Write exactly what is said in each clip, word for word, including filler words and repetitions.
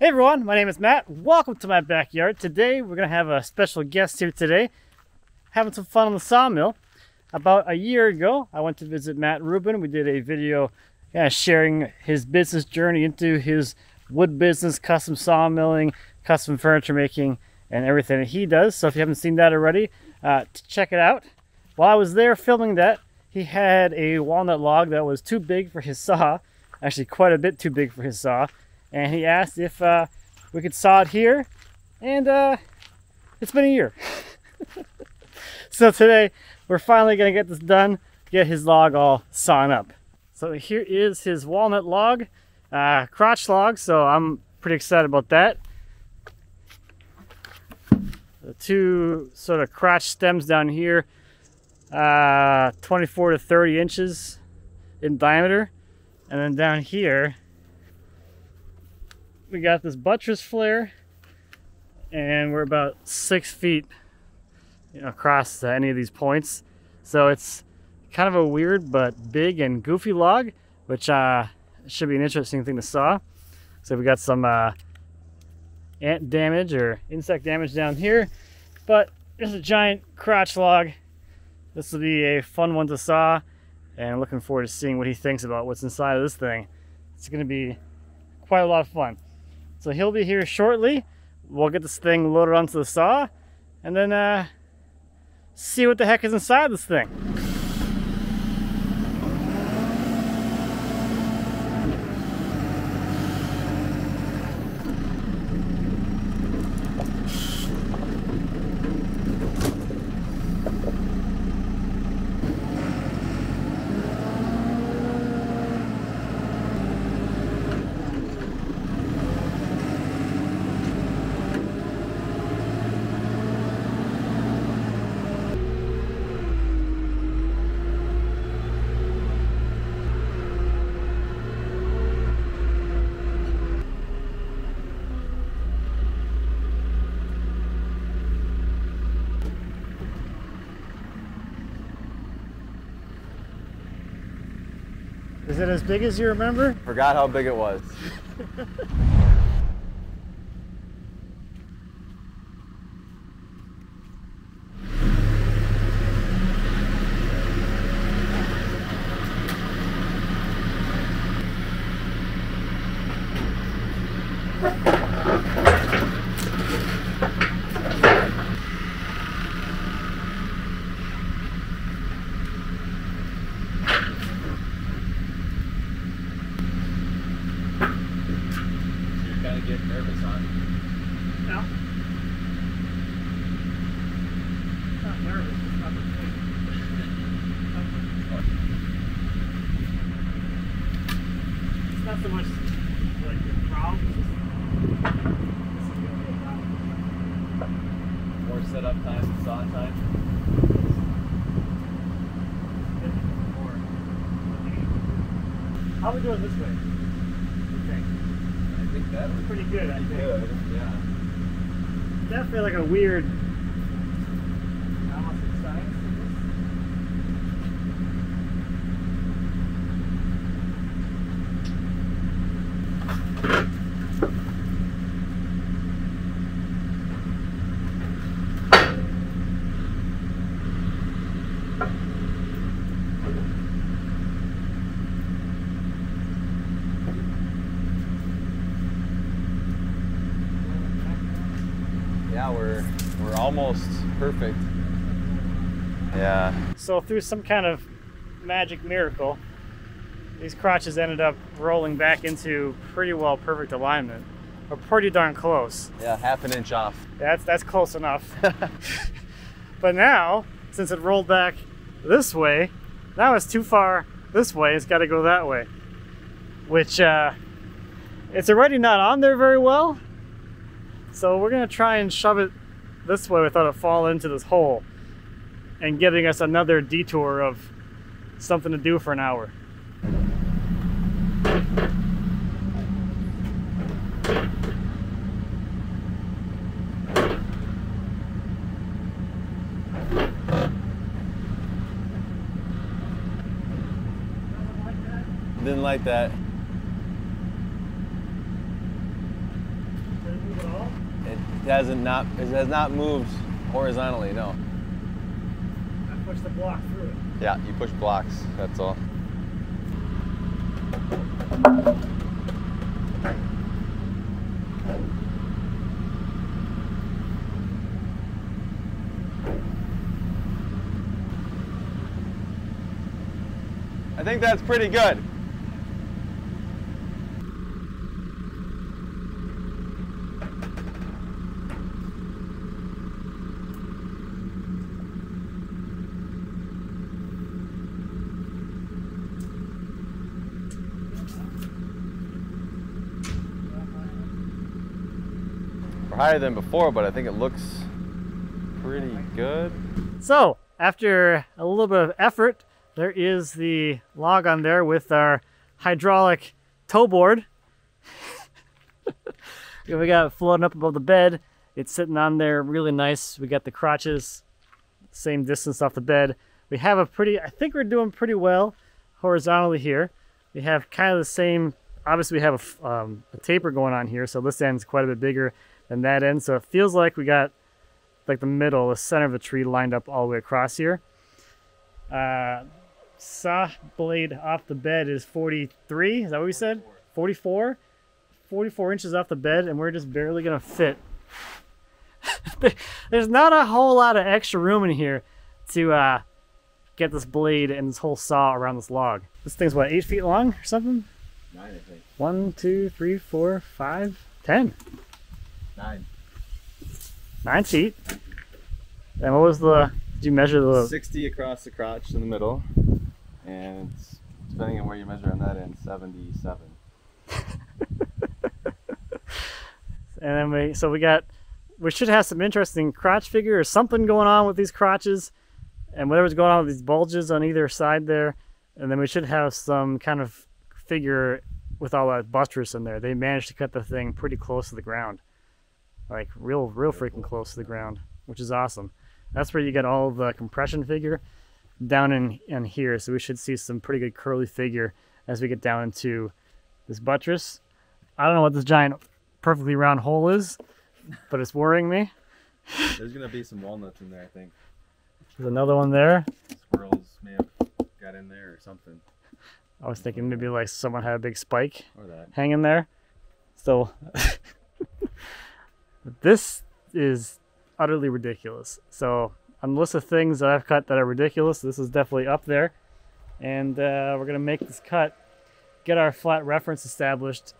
Hey everyone, my name is Matt. Welcome to my backyard. Today we're gonna have a special guest here today, having some fun on the sawmill. About a year ago, I went to visit Matt Ruben. We did a video kind of sharing his business journey into his wood business, custom sawmilling, custom furniture making, and everything that he does. So if you haven't seen that already, uh, check it out. While I was there filming that, he had a walnut log that was too big for his saw, actually quite a bit too big for his saw. And he asked if uh, we could saw it here, and uh, it's been a year. So today, we're finally gonna get this done, get his log all sawn up. So here is his walnut log, uh, crotch log, so I'm pretty excited about that. The two sort of crotch stems down here, uh, twenty-four to thirty inches in diameter, and then down here, we got this buttress flare, and we're about six feet you know, across any of these points. So it's kind of a weird but big and goofy log, which uh, should be an interesting thing to saw. So we got some uh, ant damage or insect damage down here, but there's a giant crotch log. This will be a fun one to saw, and I'm looking forward to seeing what he thinks about what's inside of this thing. It's going to be quite a lot of fun. So he'll be here shortly. We'll get this thing loaded onto the saw and then uh, see what the heck is inside this thing. Is it as big as you remember? Forgot how big it was. Get nervous on it. No. I'm not nervous, it's not the point. It's not so much like the problem. More setup time and saw time. How we doing this way? That was pretty good, I think. Good, yeah. Definitely like a weird balance of science. Yeah, we're, we're almost perfect. Yeah. So through some kind of magic miracle, these crotches ended up rolling back into pretty well perfect alignment, or pretty darn close. Yeah, half an inch off. That's, that's close enough. But now, since it rolled back this way, now it's too far this way, it's gotta go that way. Which, uh, it's already not on there very well, so we're gonna try and shove it this way without it falling into this hole and giving us another detour of something to do for an hour. Didn't like that. Didn't like that. hasn't not it has not moved horizontally. No. I pushed the block through it. Yeah, you push blocks. That's all. I think that's pretty good. Higher than before, but I think it looks pretty good. So after a little bit of effort, there is the log on there with our hydraulic tow board. We got it floating up above the bed. It's sitting on there really nice. We got the crotches same distance off the bed. We have a pretty, I think we're doing pretty well horizontally here. We have kind of the same, obviously we have a, um, a taper going on here, so this end's quite a bit bigger and that end, so it feels like we got like the middle, the center of the tree lined up all the way across here. Uh, saw blade off the bed is forty-three, is that what we said? forty-four? forty-four inches off the bed, and we're just barely gonna fit. There's not a whole lot of extra room in here to uh, get this blade and this whole saw around this log. This thing's what, eight feet long or something? Nine, I think. One, two, three, four, five, ten. Nine. Nine feet. And what was the, did you measure the? sixty across the crotch in the middle. And depending on where you measure on that end, seventy-seven. And then we, so we got, we should have some interesting crotch figure or something going on with these crotches and whatever's going on with these bulges on either side there. And then we should have some kind of figure with all that buttress in there. They managed to cut the thing pretty close to the ground. Like real, real freaking close to the ground, which is awesome. That's where you get all the compression figure down in, in here. So we should see some pretty good curly figure as we get down into this buttress. I don't know what this giant perfectly round hole is, but it's worrying me. There's gonna be some walnuts in there, I think. There's another one there. Squirrels may have got in there or something. I was thinking maybe like someone had a big spike or that hanging there. So. This is utterly ridiculous. So on the list of things that I've cut that are ridiculous, this is definitely up there. And uh, we're gonna make this cut, get our flat reference established,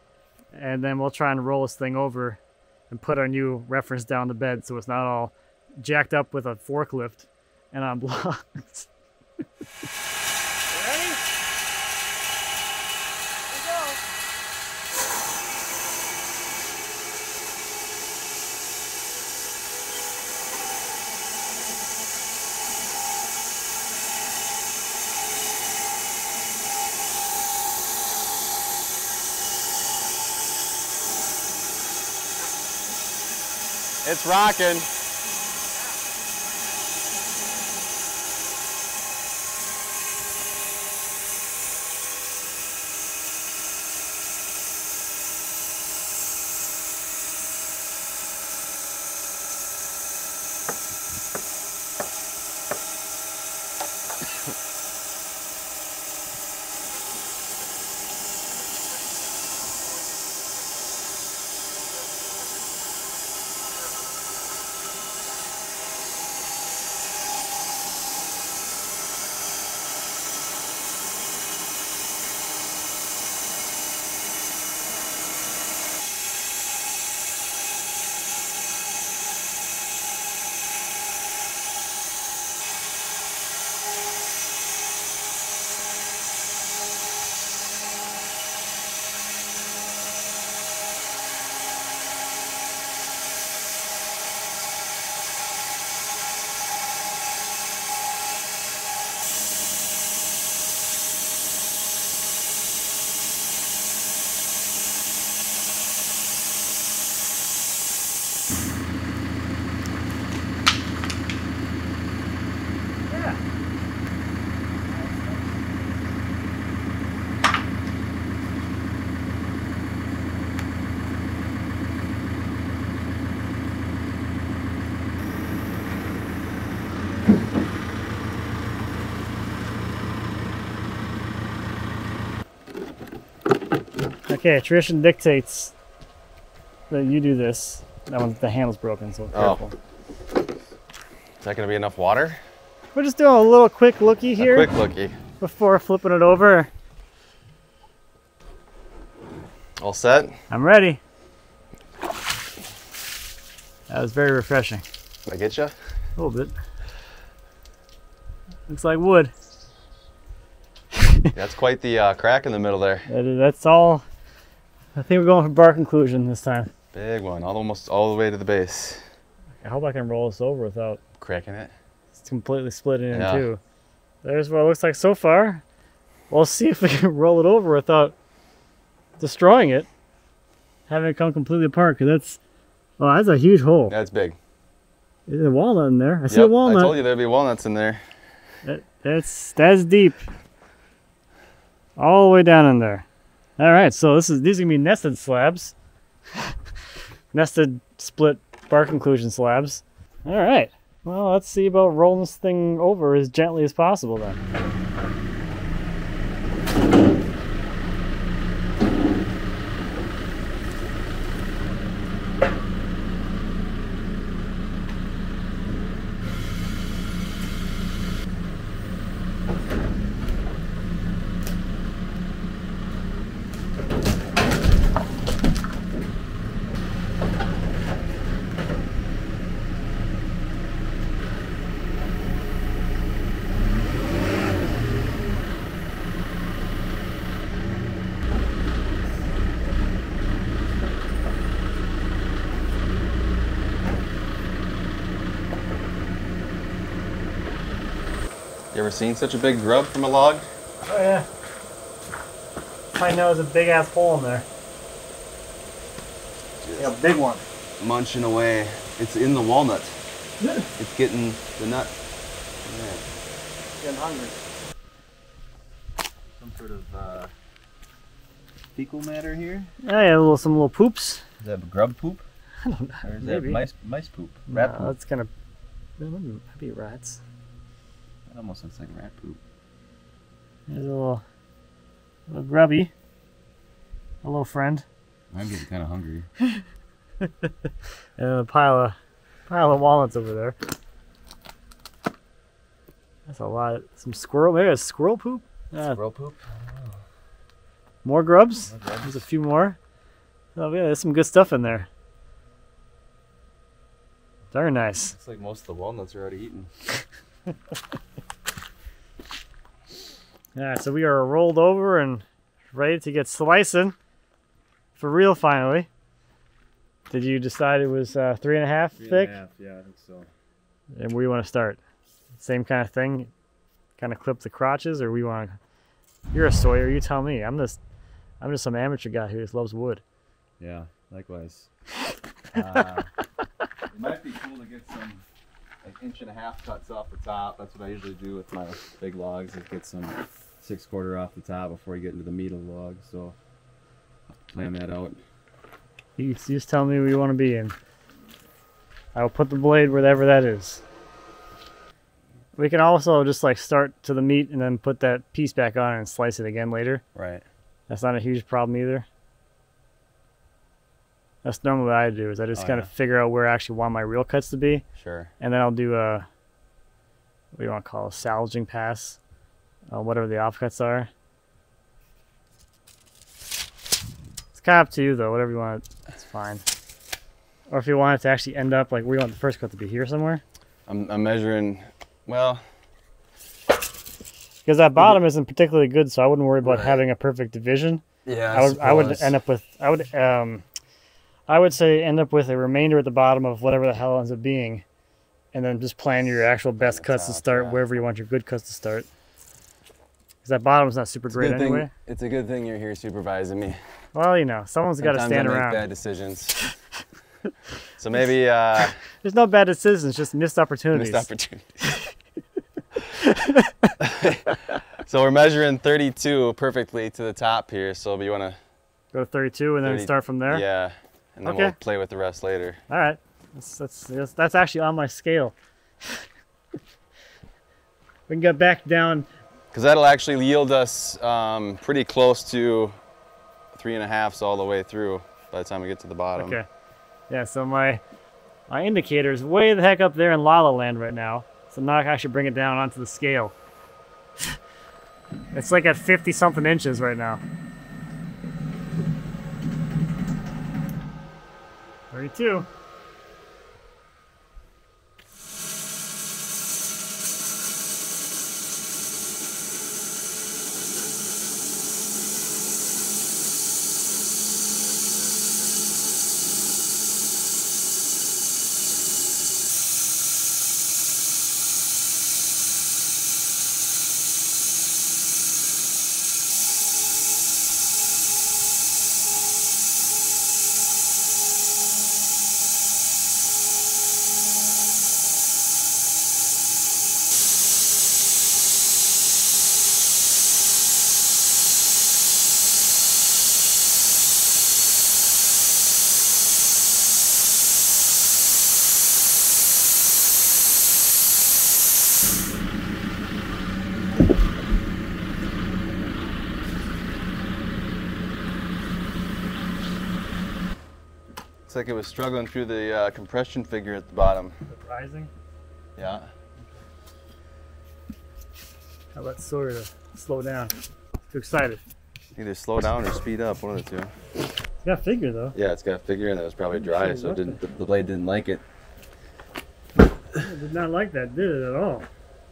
and then we'll try and roll this thing over and put our new reference down the bed so it's not all jacked up with a forklift and on blocks. Ready? It's rocking. Okay, tradition dictates that you do this. That one, the handle's broken, so careful. Oh. Is that gonna be enough water? We're just doing a little quick looky here. A quick looky. Before flipping it over. All set? I'm ready. That was very refreshing. Did I get you? A little bit. Looks like wood. That's quite the uh, crack in the middle there. That is, that's all. I think we're going for bark inclusion this time. Big one, almost all the way to the base. I hope I can roll this over without cracking it. It's completely split in yeah. two. There's what it looks like so far. We'll see if we can roll it over without destroying it, having it come completely apart. Cause that's, well, that's a huge hole. That's big. There's a walnut in there. I yep, see a walnut. I told you there'd be walnuts in there. That, that's that's deep. All the way down in there. All right, so this is these are gonna be nested slabs, nested split bark inclusion slabs. All right. Well, let's see about rolling this thing over as gently as possible then. You ever seen such a big grub from a log? Oh yeah. I know there's a big ass hole in there. Yeah, big one. Munching away. It's in the walnut. It's getting the nut. Yeah. Getting hungry. Some sort of uh, fecal matter here. Yeah, yeah, a little some little poops. Is that grub poop? I don't know. Or is Maybe. that mice mice poop? Rat no, poop. That's kind of. It might be rats. That almost looks like rat poop. There's a little, a little grubby. Hello, friend. I'm getting kind of hungry. And a pile of, pile of walnuts over there. That's a lot. Some squirrel, maybe a squirrel poop? Uh, squirrel poop? Oh. More grubs? More grubs? There's a few more. Oh yeah, there's some good stuff in there. Very nice. Looks like most of the walnuts are already eaten. Alright, so we are rolled over and ready to get slicing for real finally. Did you decide it was uh, three and a half three thick? And a half, yeah, I think so. And where you want to start? Same kind of thing? Kind of clip the crotches, or we want to... You're a sawyer, you tell me. I'm just, I'm just some amateur guy who just loves wood. Yeah, likewise. uh, it might be cool to get some... an inch and a half cuts off the top. That's what I usually do with my big logs, is get some six quarter off the top before you get into the meat of the log. So plan that out. You just tell me where you want to be in. I will put the blade wherever that is. We can also just like start to the meat and then put that piece back on and slice it again later. Right. That's not a huge problem either. That's normally what I do, is I just oh, kind yeah. of figure out where I actually want my real cuts to be. Sure. And then I'll do a, what do you want to call it, a salvaging pass, uh, whatever the offcuts are. It's kind of up to you though, whatever you want, it's fine. Or if you want it to actually end up, like we want the first cut to be here somewhere. I'm, I'm measuring, well. Because that bottom isn't particularly good, so I wouldn't worry about right. having a perfect division. Yeah, I, I, would, I would end up with, I would, um, I would say end up with a remainder at the bottom of whatever the hell ends up being, and then just plan your actual best cuts to start yeah. wherever you want your good cuts to start. Because that bottom's not super it's great anyway. Thing, it's a good thing you're here supervising me. Well, you know, someone's got to stand I around. Make bad decisions. So maybe uh, there's no bad decisions, just missed opportunities. Missed opportunities. So we're measuring thirty-two perfectly to the top here. So do you want to go to thirty-two and then thirty, start from there? Yeah. And then okay. we'll play with the rest later. All right. That's, that's, that's actually on my scale. We can get back down. Because that'll actually yield us um, pretty close to three and a halfs all the way through by the time we get to the bottom. Okay. Yeah, so my my indicator is way the heck up there in La La Land right now. So now I should bring it down onto the scale. It's like at fifty something inches right now. thirty-two. Looks like it was struggling through the uh, compression figure at the bottom. Rising? Yeah. Now let's sort of slow down. Too excited. Either slow down or speed up, one of the two. It's got a figure though. Yeah, it's got a figure and it was probably dry, so it didn't, the blade didn't like it. It did not like that, did it at all?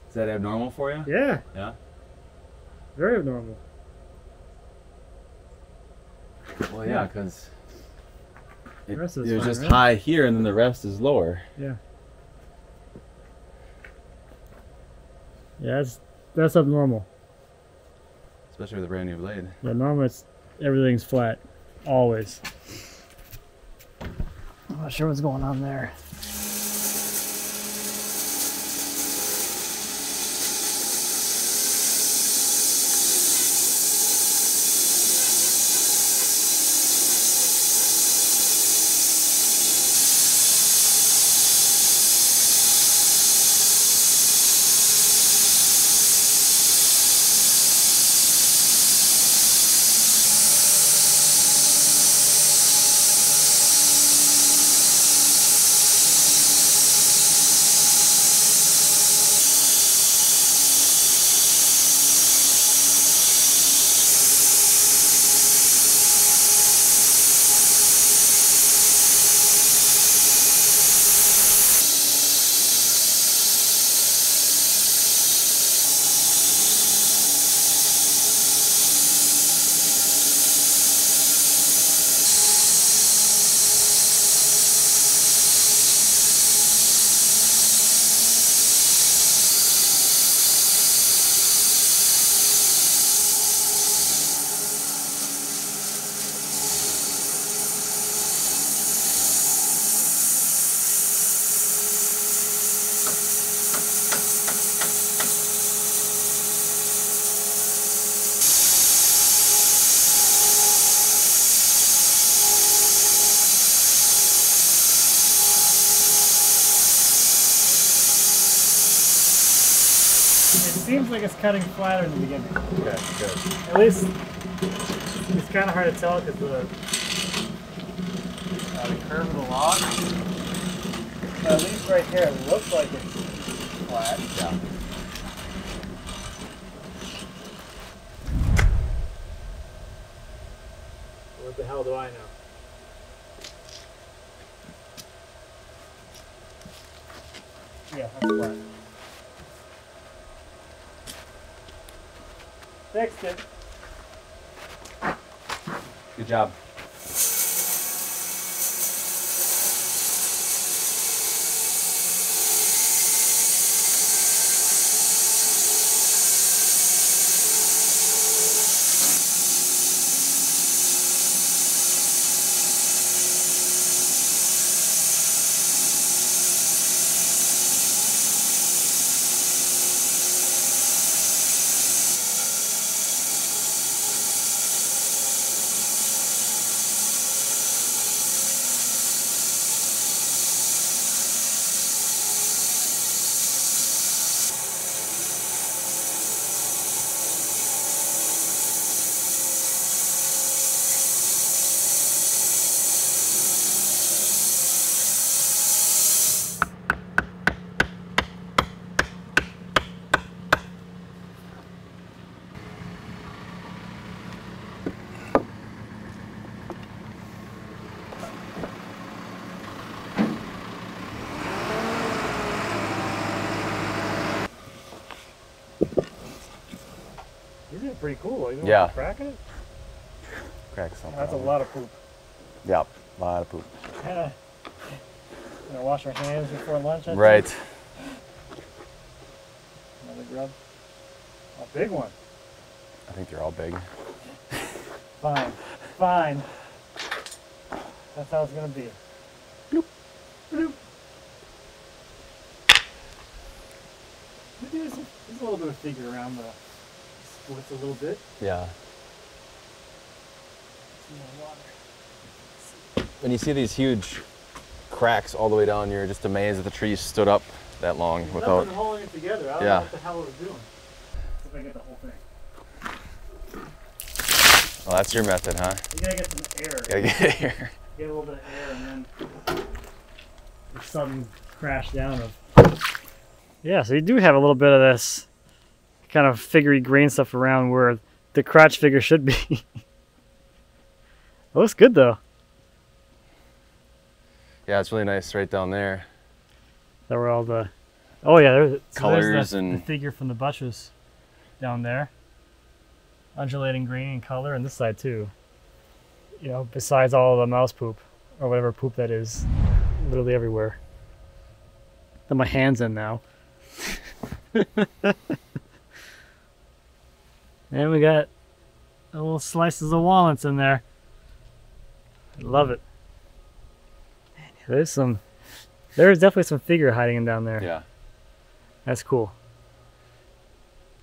Is that abnormal for you? Yeah. Yeah? Very abnormal. Well, yeah, because... It, it was fine, just right? High here, and then the rest is lower. Yeah. Yeah, that's, that's abnormal. Especially with a brand new blade. Yeah, normally it's, everything's flat, always. I'm not sure what's going on there. Seems like it's cutting flatter in the beginning. Okay, good. At least it's kind of hard to tell because the, uh, the curve of the log. But at least right here, it looks like it's flat. Yeah. What the hell do I know? Yeah, that's flat. Fixed it. Good job. did pretty cool. You yeah. Crack it? Crack something. That's a lot of poop. Yep, a lot of poop. Yeah. You know, wash our hands before lunch. I right. Think. Another grub. A big one. I think they're all big. Fine. Fine. That's how it's going to be. Bloop. Bloop. Maybe there's a, there's a little bit of figure around the splits a little bit. Yeah. When you see these huge cracks all the way down, you're just amazed that the trees stood up that long. There's without nothing holding it together. I don't yeah. know what the hell it was doing. If I get the whole thing. Well, that's your method, huh? You gotta get some air. Gotta get air. Get a little bit of air, and then there's something crash down of. Yeah, so you do have a little bit of this kind of figurey grain stuff around where the crotch figure should be. It looks good though. Yeah, it's really nice right down there. There were all the, oh yeah, there's, so colors there's the, and the figure from the bushes down there. Undulating green and color, and this side too. You know, besides all the mouse poop or whatever poop that is, literally everywhere. That my hand's in now. And we got little slices of walnuts in there. I love it. Man, there's some, there's definitely some figure hiding down there. Yeah. That's cool.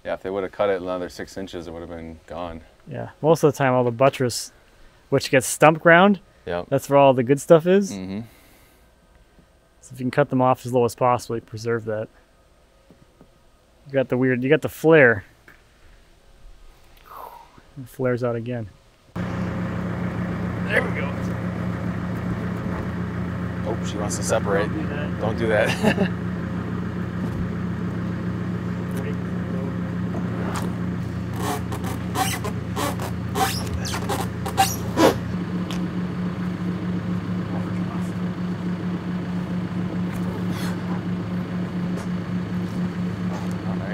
Yeah, if they would have cut it another six inches, it would have been gone. Yeah, most of the time all the buttress, which gets stump ground, yep. That's where all the good stuff is. Mm-hmm. So if you can cut them off as low as possible, you preserve that. You got the weird, you got the flare. It flares out again. There we go. Oh, she wants to separate. Don't do that. Don't do that.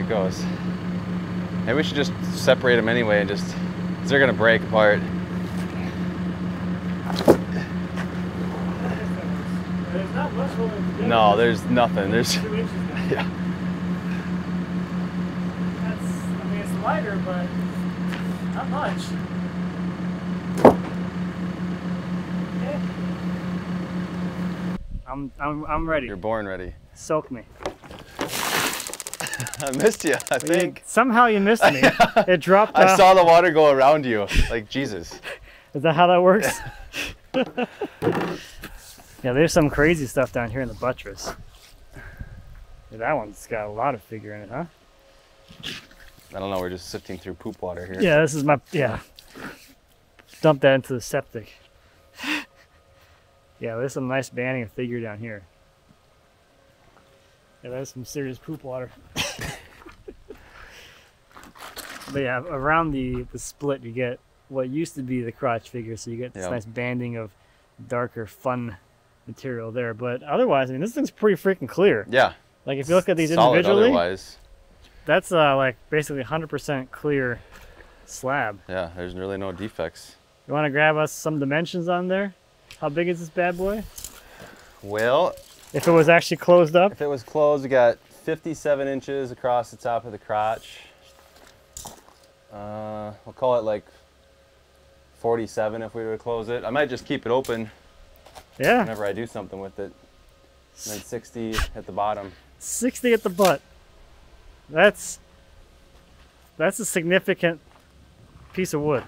Goes. Maybe we should just separate them anyway and just, because they're gonna break apart. There's not much holding together. No, there's nothing. There's two inches now. Yeah. That's, I mean, it's lighter, but not much. Okay. I'm I'm I'm ready. You're born ready. Soak me. I missed you, I well, think. You, somehow you missed me. It dropped I off. Saw the water go around you, like Jesus. Is that how that works? Yeah. Yeah, there's some crazy stuff down here in the buttress. Yeah, that one's got a lot of figure in it, huh? I don't know, we're just sifting through poop water here. Yeah, this is my, yeah. Dump that into the septic. Yeah, there's some nice banding of figure down here. Yeah, that's some serious poop water. But yeah, around the, the split, you get what used to be the crotch figure, so you get this yep. nice banding of darker, fun material there. But otherwise, I mean, this thing's pretty freaking clear. Yeah. Like, if you look at these solid individually, otherwise. That's uh, like basically one hundred percent clear slab. Yeah, there's really no defects. You want to grab us some dimensions on there? How big is this bad boy? Well... if it was actually closed up? If it was closed, we got fifty-seven inches across the top of the crotch. Uh, we'll call it like forty-seven if we were to close it. I might just keep it open yeah. whenever I do something with it. And then sixty at the bottom. sixty at the butt. That's, that's a significant piece of wood.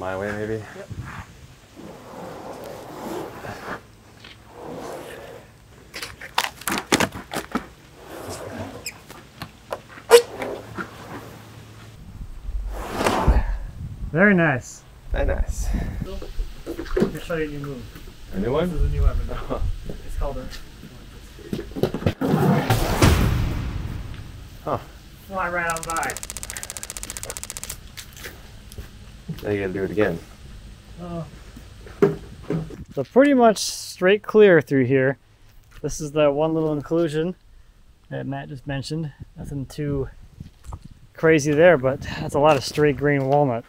my way, maybe? Yep. Very nice. Very nice. Here's how you move. A new one? This is a new weapon. Oh. It's called a... Huh. Fly right on by. Now you gotta do it again. Oh. So pretty much straight clear through here. This is that one little inclusion that Matt just mentioned. Nothing too crazy there, but that's a lot of straight green walnut.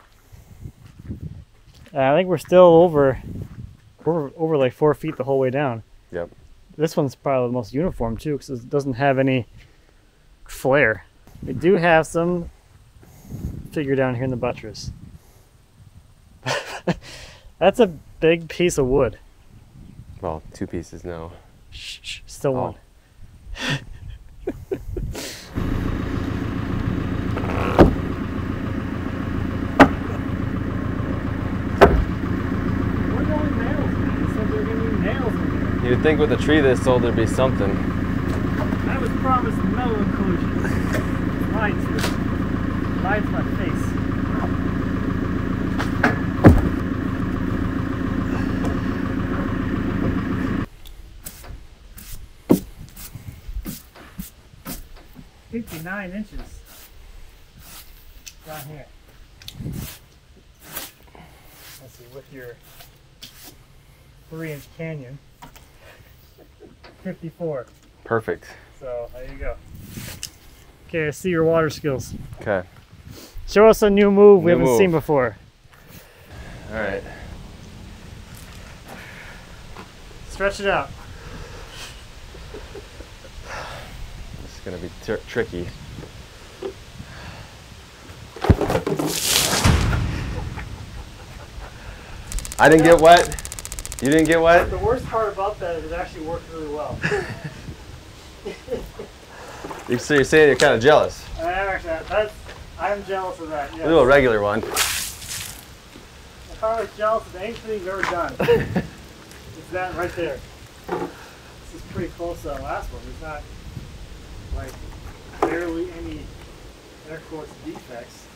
I think we're still over, over, over like four feet the whole way down. Yep. This one's probably the most uniform too, because it doesn't have any flare. We do have some figure down here in the buttress. That's a big piece of wood. Well, two pieces now. Shh, shh, still oh. One. You'd think with a tree this old there'd be something. I was promised metal inclusion. Lied to. Lied to my face. Fifty-nine inches down here. Let's see, with your three-inch canyon. fifty-four. Perfect. So there you go. Okay, I see your water skills. Okay. Show us a new move new we haven't move. seen before. All right. Stretch it out. This is gonna be tr tricky. I didn't yeah. get wet. You didn't get wet? The worst part about that is it actually worked really well. So you're saying you're kind of jealous? I am actually. That's, I'm jealous of that, yes. A little regular one. If I was jealous of anything you've ever done, it's that right there. This is pretty close to that last one. There's not, like, barely any air quotes defects.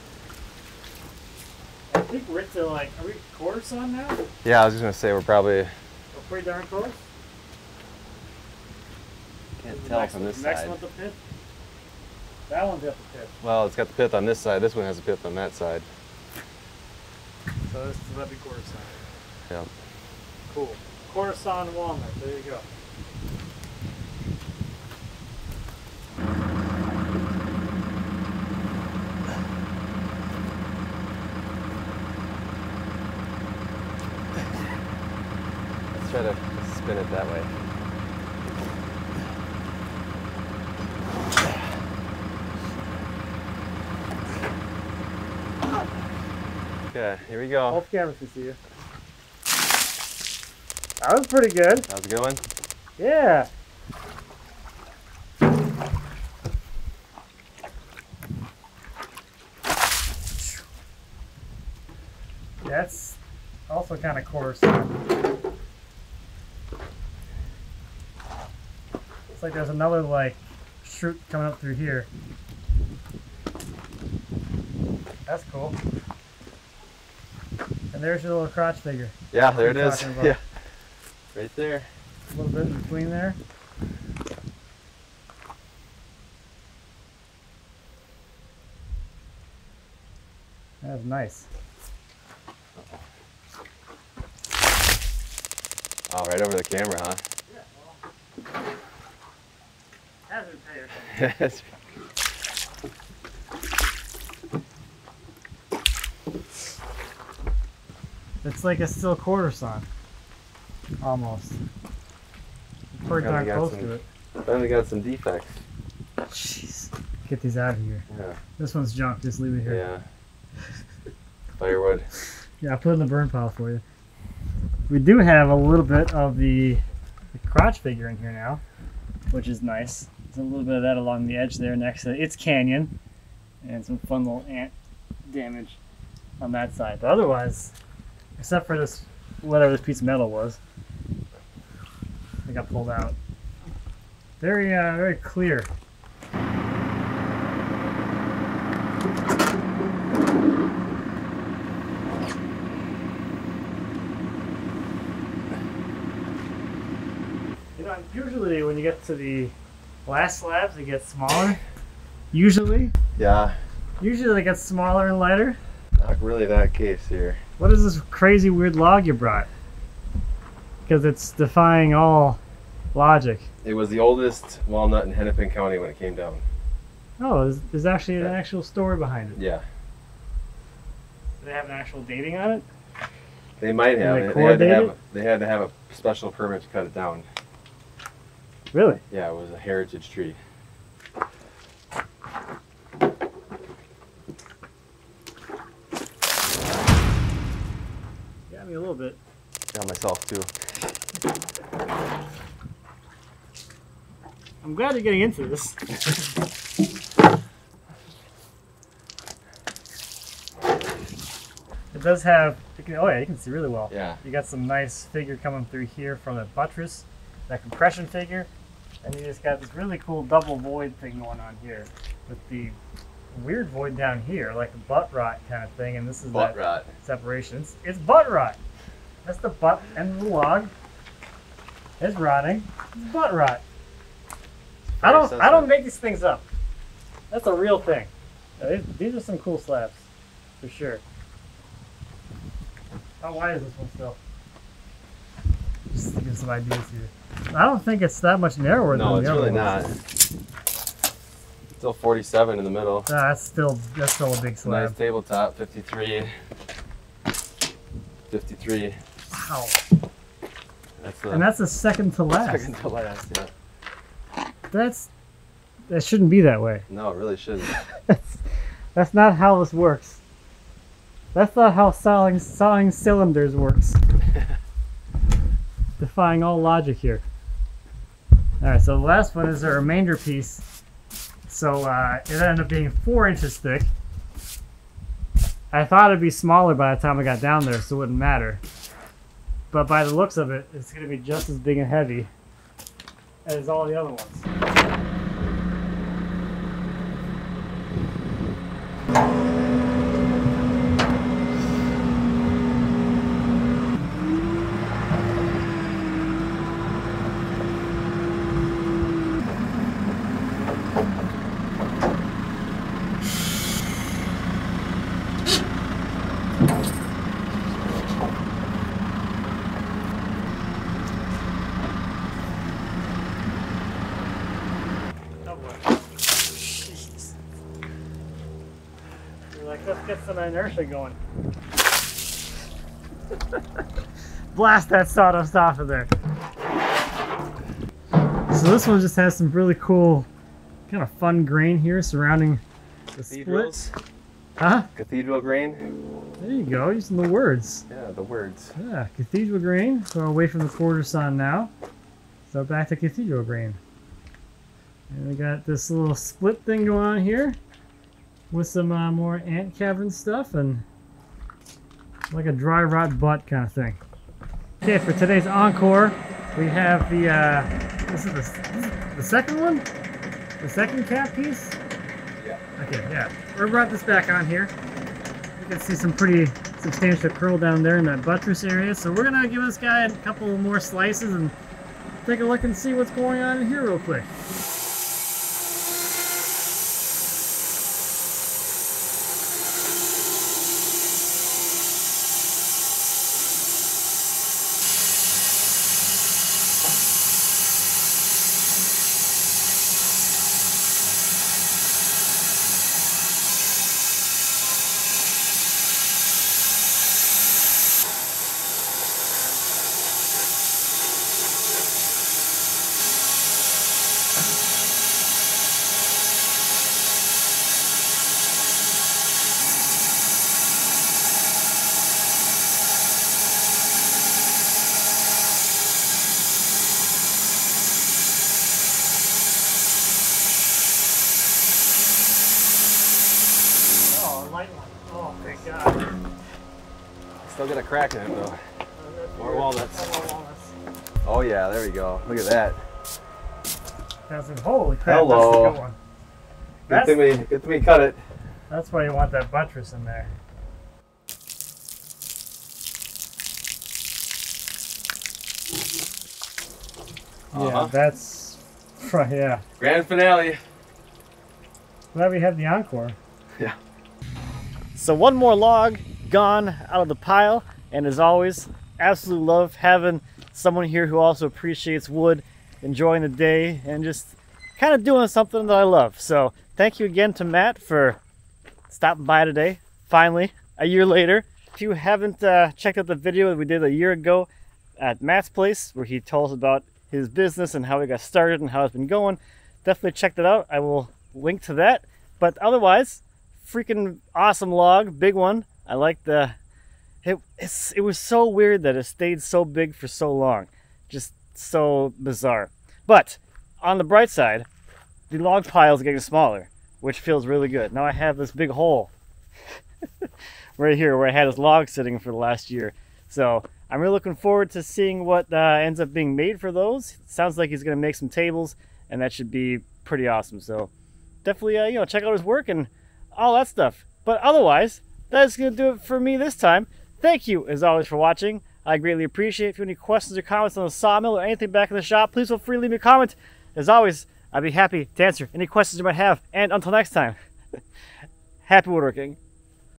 I think we're into like, are we course on now? Yeah, I was just gonna say we're probably. We're pretty darn close. Can't tell from this side. Next one's a pith. That one's got the pith. Well, it's got the pith on this side. This one has a pith on that side. So this is the quarter side. Yeah. Cool. Coruscant walnut. There you go. Try to spin it that way. Okay, here we go. Both cameras can see you. That was pretty good. That was a good one? Yeah. That's also kind of coarse. Like there's another like shoot coming up through here. That's cool. And there's your little crotch figure. Yeah, there it is. Yeah, right there. A little bit in between there. That's nice. Oh, right over the camera, huh? Yes. It's like a still coruscant, almost. Pretty darn close some, to it. Finally got some defects. Jeez, get these out of here. Yeah. This one's junk. Just leave it here. Yeah. Firewood. Yeah, I'll put it in the burn pile for you. We do have a little bit of the, the crotch figure in here now, which is nice. A little bit of that along the edge there next to its canyon, and some fun little ant damage on that side. But otherwise, Except for this, whatever this piece of metal was. It got pulled out. Very, uh, very clear. You know, usually when you get to the last slabs, it gets smaller. Usually. Yeah. Usually they get smaller and lighter. Not really that case here. What is this crazy weird log you brought? Because it's defying all logic. It was the oldest walnut in Hennepin County when it came down. Oh, there's, there's actually an actual story behind it. Yeah. Do they have an actual dating on it? They might have. They, they, had to have a, they had to have a special permit to cut it down. Really? Yeah, it was a heritage tree. Got me a little bit. Got myself too. I'm glad you're getting into this. It does have, oh yeah, you can see really well. Yeah. You got some nice figure coming through here from the buttress, that compression figure. And you just got this really cool double void thing going on here with the weird void down here, like the butt rot kind of thing. And this is butt rot separation. It's, it's butt rot. That's the butt and the log. It's rotting. It's butt rot. I don't. I don't make these things up. That's a real thing. These are some cool slabs, for sure. How wide is this one still? Just to give some ideas here. I don't think it's that much narrower no, than the other. No, it's really ones. Not. Still forty-seven in the middle. Nah, that's still that's still a big slab. Nice tabletop, fifty-three, fifty-three. Wow. That's a, and that's the second to last. Second to last, yeah. That's that shouldn't be that way. No, it really shouldn't. that's that's not how this works. That's not how sawing sawing cylinders works. Defying all logic here. Alright, so the last one is a remainder piece. So uh, it ended up being four inches thick. I thought it'd be smaller by the time I got down there, so it wouldn't matter. But by the looks of it, it's going to be just as big and heavy as all the other ones. Let's get some inertia going. Blast that sawdust off of there. So this one just has some really cool, kind of fun grain here surrounding the splits. Huh? Cathedral grain. There you go, using the words. Yeah, the words. Yeah, cathedral grain. So we're away from the quarter sawn now. So back to cathedral grain. And we got this little split thing going on here. With some uh, more ant cavern stuff and like a dry rot butt kind of thing. Okay, for today's encore, we have the uh, this is the, this is the second one, the second cap piece. Yeah. Okay, yeah. We brought this back on here. You can see some pretty substantial curl down there in that buttress area. So we're gonna give this guy a couple more slices and take a look and see what's going on in here real quick. still got a crack in it though. More walnuts. Oh yeah, there we go. Look at that. That's a, holy crap, hello. That's a good one. That's, good, thing we, good thing we cut it. That's why you want that buttress in there. Uh-huh. Yeah, that's, yeah. Grand finale. Glad we had the encore. Yeah. So one more log gone out of the pile, and as always, absolute love having someone here who also appreciates wood, enjoying the day, and just kind of doing something that I love. So thank you again to Matt for stopping by today, finally, a year later. If you haven't uh, checked out the video that we did a year ago at Matt's place, where he told us about his business and how he got started and how it's been going, definitely check that out. I will link to that. But otherwise, freaking awesome log, big one. I like the, it, it's, it was so weird that it stayed so big for so long. Just so bizarre. But on the bright side, the log pile is getting smaller, which feels really good. Now I have this big hole right here where I had this log sitting for the last year. So I'm really looking forward to seeing what uh, ends up being made for those. It sounds like he's going to make some tables, and that should be pretty awesome. So definitely, uh, you know, check out his work and all that stuff. But otherwise, that's going to do it for me this time. Thank you, as always, for watching. I greatly appreciate it. If you have any questions or comments on the sawmill or anything back in the shop, please feel free to leave me a comment. As always, I'd be happy to answer any questions you might have. And until next time, happy woodworking.